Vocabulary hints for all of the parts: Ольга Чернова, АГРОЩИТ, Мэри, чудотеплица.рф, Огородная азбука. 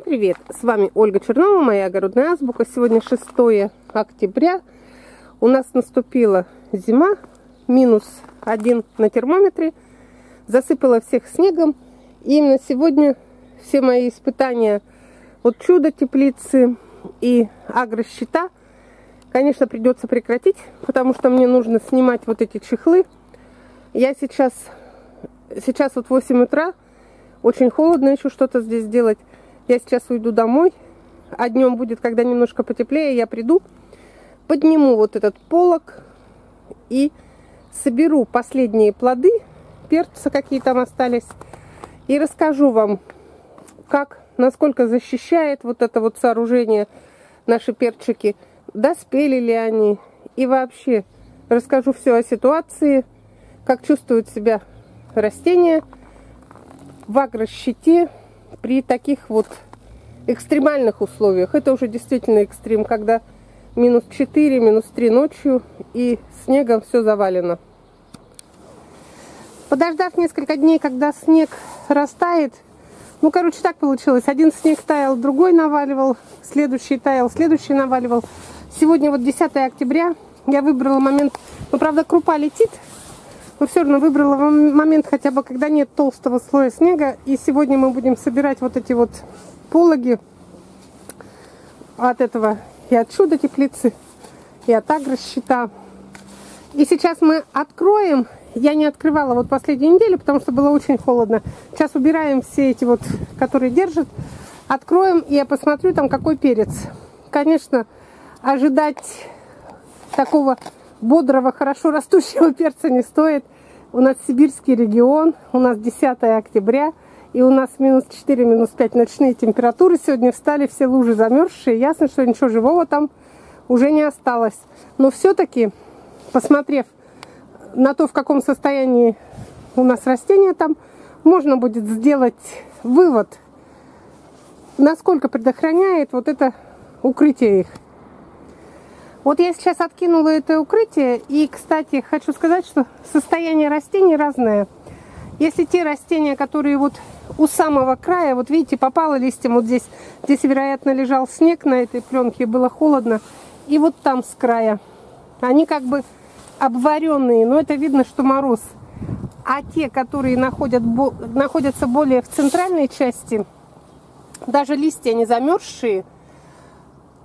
Всем привет! С вами Ольга Чернова, моя огородная азбука. Сегодня 6 октября. У нас наступила зима, -1 на термометре. Засыпала всех снегом. И именно сегодня все мои испытания от чудо теплицы и агрощита, конечно, придется прекратить, потому что мне нужно снимать вот эти чехлы. Я сейчас вот 8 утра, очень холодно еще что-то здесь делать. Я сейчас уйду домой, а днем будет, когда немножко потеплее, я приду, подниму вот этот полог и соберу последние плоды, перца, какие там остались, и расскажу вам, как, насколько защищает вот это вот сооружение наши перчики, доспели ли они, и вообще расскажу все о ситуации, как чувствуют себя растения в агрощите при таких вот экстремальных условиях. Это уже действительно экстрим, когда -4, -3 ночью и снегом все завалено. Подождав несколько дней, когда снег растает, ну, короче, так получилось. Один снег таял, другой наваливал, следующий таял, следующий наваливал. Сегодня вот 10 октября, я выбрала момент, ну, правда, крупа летит, но все равно выбрала момент хотя бы, когда нет толстого слоя снега. И сегодня мы будем собирать вот эти вот пологи от этого и от чудо теплицы, и от агрощита. И сейчас мы откроем. Я не открывала вот последнюю неделю, потому что было очень холодно. Сейчас убираем все эти вот, которые держат. Откроем, и я посмотрю там, какой перец. Конечно, ожидать такого бодрого, хорошо растущего перца не стоит. У нас сибирский регион, у нас 10 октября, и у нас -4, -5 ночные температуры. Сегодня встали все лужи замерзшие. Ясно, что ничего живого там уже не осталось. Но все-таки, посмотрев на то, в каком состоянии у нас растения там, можно будет сделать вывод, насколько предохраняет вот это укрытие их. Вот я сейчас откинула это укрытие, и, кстати, хочу сказать, что состояние растений разное. Если те растения, которые вот у самого края, вот видите, попало листьем вот здесь, вероятно, лежал снег на этой пленке, было холодно, и вот там с края, они как бы обваренные, но это видно, что мороз. А те, которые находятся более в центральной части, даже листья не замерзшие,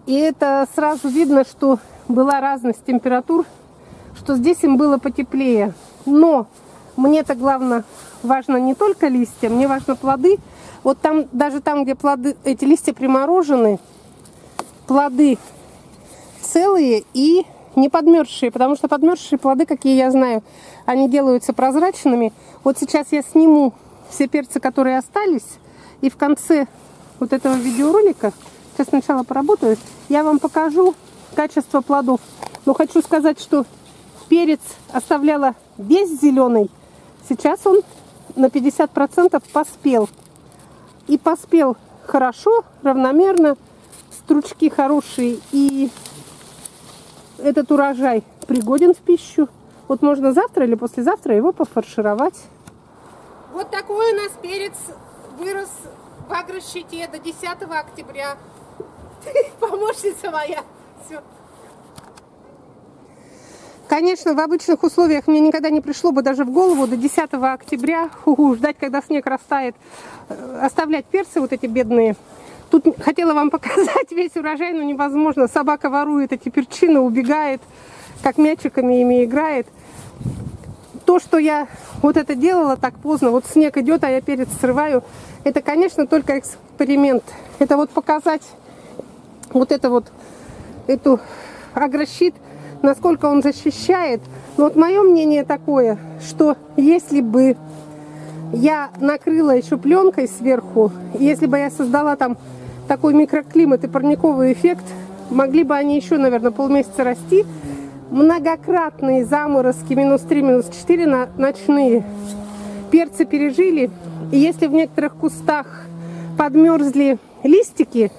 и это сразу видно, что была разность температур, что здесь им было потеплее. Но мне-то главное, важно не только листья, мне важно плоды. Вот там, даже там, где плоды, эти листья приморожены, плоды целые и не подмерзшие, потому что подмерзшие плоды, какие я знаю, они делаются прозрачными. Вот сейчас я сниму все перцы, которые остались, и в конце вот этого видеоролика, сейчас сначала поработаю, я вам покажу качество плодов. Но хочу сказать, что перец оставляла весь зеленый. Сейчас он на 50% поспел. И поспел хорошо, равномерно, стручки хорошие. И этот урожай пригоден в пищу. Вот можно завтра или послезавтра его пофаршировать. Вот такой у нас перец вырос в агрощите до 10 октября. Помощница моя. Все. Конечно, в обычных условиях мне никогда не пришло бы даже в голову до 10 октября ждать, когда снег растает, оставлять перцы вот эти бедные. Тут хотела вам показать весь урожай, но невозможно. Собака ворует эти перчины, убегает, как мячиками ими играет. То, что я вот это делала так поздно, вот снег идет, а я перец срываю, это, конечно, только эксперимент. Это вот показать вот это вот, эту агрощит, насколько он защищает. Но вот мое мнение такое, что если бы я накрыла еще пленкой сверху, если бы я создала там такой микроклимат и парниковый эффект, могли бы они еще, наверное, полмесяца расти. Многократные заморозки -3, -4 ночные перцы пережили. И если в некоторых кустах подмерзли листики,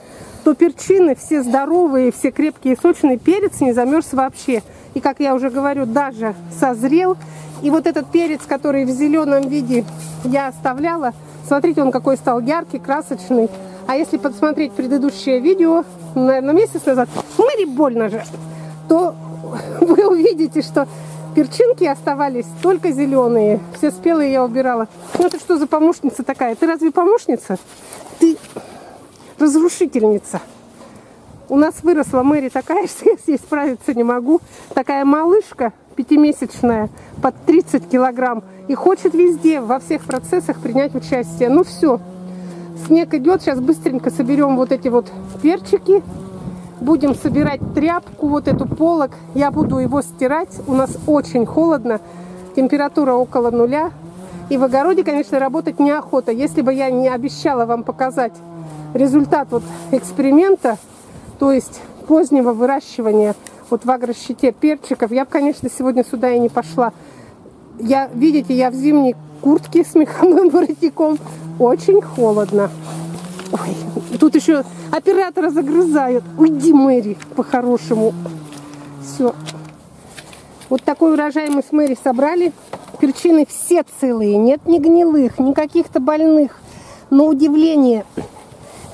то перчины все здоровые, все крепкие, сочные. Перец не замерз вообще. И, как я уже говорю, даже созрел. И вот этот перец, который в зеленом виде я оставляла, Смотрите, он какой стал яркий, красочный. А если подсмотреть предыдущее видео, наверное, месяц назад, Мэри больно же, то вы увидите, что перчинки оставались только зеленые. Все спелые я убирала. Ну ты что за помощница такая? Ты разве помощница? Ты разрушительница. У нас выросла Мэри такая, что я с ней справиться не могу. Такая малышка, пятимесячная, под 30 килограмм. И хочет везде, во всех процессах принять участие. Ну все. Снег идет, сейчас быстренько соберем вот эти вот перчики. Будем собирать тряпку, вот эту полок. Я буду его стирать. У нас очень холодно, температура около нуля. И в огороде, конечно, работать неохота. Если бы я не обещала вам показать результат вот эксперимента, то есть позднего выращивания вот в агрощите перчиков, я бы, конечно, сегодня сюда и не пошла. Я, видите, я в зимней куртке с меховым воротником. Очень холодно. Ой, тут еще оператора загрызают. Уйди, Мэри, по-хорошему. Все. Вот такой урожай мы с Мэри собрали. Перчины все целые. Нет ни гнилых, ни каких-то больных. Но удивление.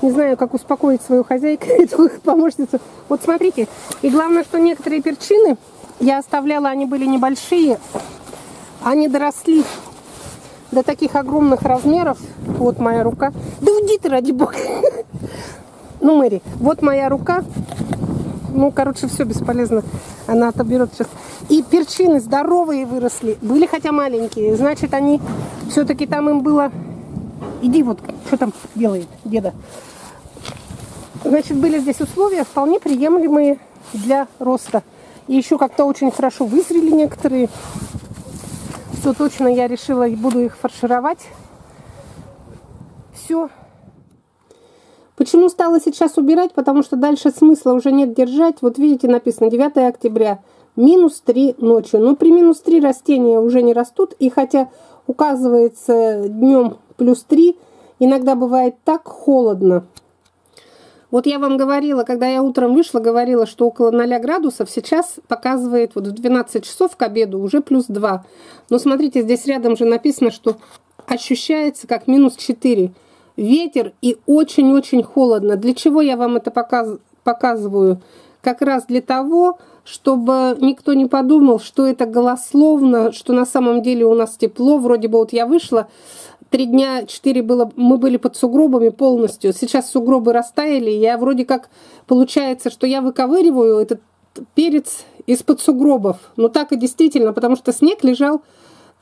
Не знаю, как успокоить свою хозяйку, эту помощницу. Вот смотрите. И главное, что некоторые перчины я оставляла, они были небольшие. Они доросли до таких огромных размеров. Вот моя рука. Да уйди ты, ради бога. Ну, Мэри, вот моя рука. Ну, короче, все бесполезно. Она отоберет сейчас. И перчины здоровые выросли. Были хотя маленькие. Значит, они все-таки там им было... Иди вот, что там делает деда. Значит, были здесь условия вполне приемлемые для роста. И еще как-то очень хорошо вызрели некоторые. Все точно я решила и буду их фаршировать. Все. Почему стала сейчас убирать? Потому что дальше смысла уже нет держать. Вот видите, написано 9 октября. -3 ночью. Но при -3 растения уже не растут. И хотя указывается днем +3, иногда бывает так холодно. Вот я вам говорила, когда я утром вышла, говорила, что около 0 градусов. Сейчас показывает вот в 12 часов к обеду уже +2. Но смотрите, здесь рядом же написано, что ощущается как -4. Ветер и очень-очень холодно. Для чего я вам это показываю? Как раз для того, чтобы никто не подумал, что это голословно, что на самом деле у нас тепло. Вроде бы вот я вышла, 3 дня, 4 было, мы были под сугробами полностью. Сейчас сугробы растаяли, я вроде как, получается, что я выковыриваю этот перец из-под сугробов. Но так и действительно, потому что снег лежал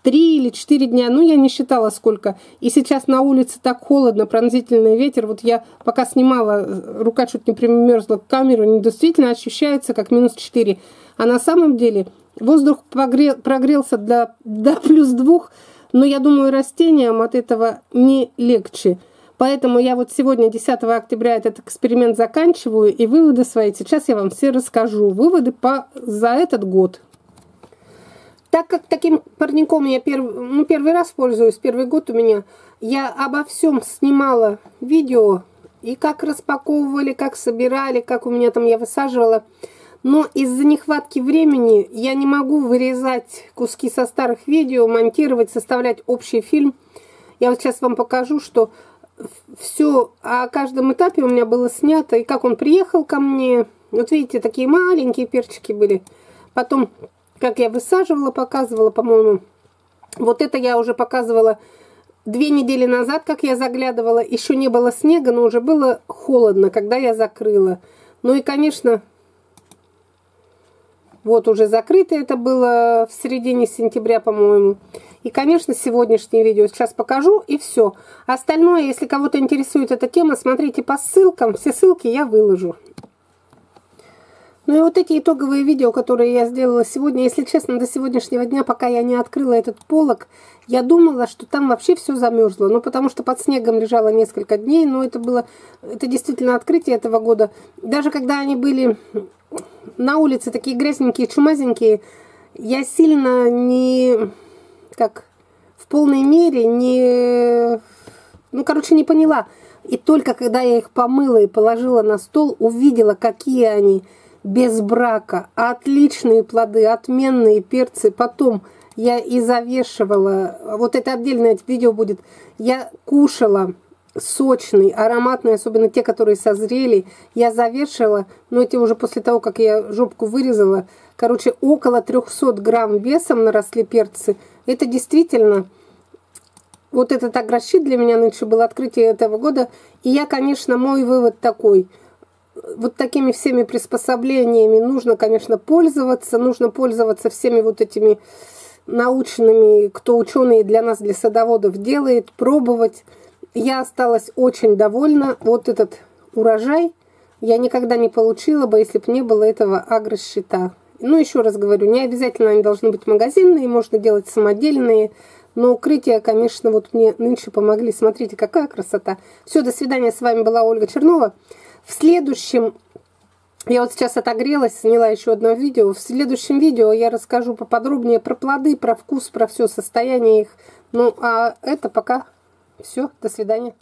3 или 4 дня, ну я не считала сколько. И сейчас на улице так холодно, пронзительный ветер. Вот я пока снимала, рука чуть не примерзла к камеру, действительно ощущается как -4. А на самом деле воздух прогрелся до +2. Но я думаю, растениям от этого не легче. Поэтому я вот сегодня, 10 октября, этот эксперимент заканчиваю. И выводы свои сейчас я вам все расскажу. Выводы за этот год. Так как таким парником я первый раз пользуюсь, первый год у меня, я обо всем снимала видео. И как распаковывали, как собирали, как у меня там я высаживала. Но из-за нехватки времени я не могу вырезать куски со старых видео, монтировать, составлять общий фильм. Я вот сейчас вам покажу, что все о каждом этапе у меня было снято. И как он приехал ко мне. Вот видите, такие маленькие перчики были. Потом, как я высаживала, показывала, по-моему. Вот это я уже показывала 2 недели назад, как я заглядывала. Еще не было снега, но уже было холодно, когда я закрыла. Ну и, конечно... Вот уже закрыто это было в середине сентября, по-моему. И, конечно, сегодняшнее видео сейчас покажу, и все. Остальное, если кого-то интересует эта тема, смотрите по ссылкам. Все ссылки я выложу. Ну и вот эти итоговые видео, которые я сделала сегодня. Если честно, до сегодняшнего дня, пока я не открыла этот полог, я думала, что там вообще все замерзло. Ну, потому что под снегом лежало несколько дней. Но это было... Это действительно открытие этого года. Даже когда они были... На улице такие грязненькие, чумазенькие. Я сильно не... Как? В полной мере не... Ну, короче, не поняла. И только когда я их помыла и положила на стол, увидела, какие они без брака. Отличные плоды, отменные перцы. Потом я и завешивала, вот это отдельное видео будет, я кушала сочный, ароматный, особенно те, которые созрели, я завешивала, но эти уже после того, как я жопку вырезала, короче, около 300 грамм весом наросли перцы. Это действительно, вот этот агрошит для меня нынче было открытие этого года, и я, конечно, мой вывод такой, вот такими всеми приспособлениями нужно, конечно, пользоваться. Нужно пользоваться всеми вот этими научными, кто ученые для нас, для садоводов делает, пробовать. Я осталась очень довольна. Вот этот урожай я никогда не получила бы, если бы не было этого агрошита. Ну, еще раз говорю, не обязательно они должны быть магазинные, можно делать самодельные. Но укрытия, конечно, вот мне нынче помогли. Смотрите, какая красота. Все, до свидания. С вами была Ольга Чернова. В следующем, я вот сейчас отогрелась, сняла еще одно видео. В следующем видео я расскажу поподробнее про плоды, про вкус, про все состояние их. Ну, а это пока все. До свидания.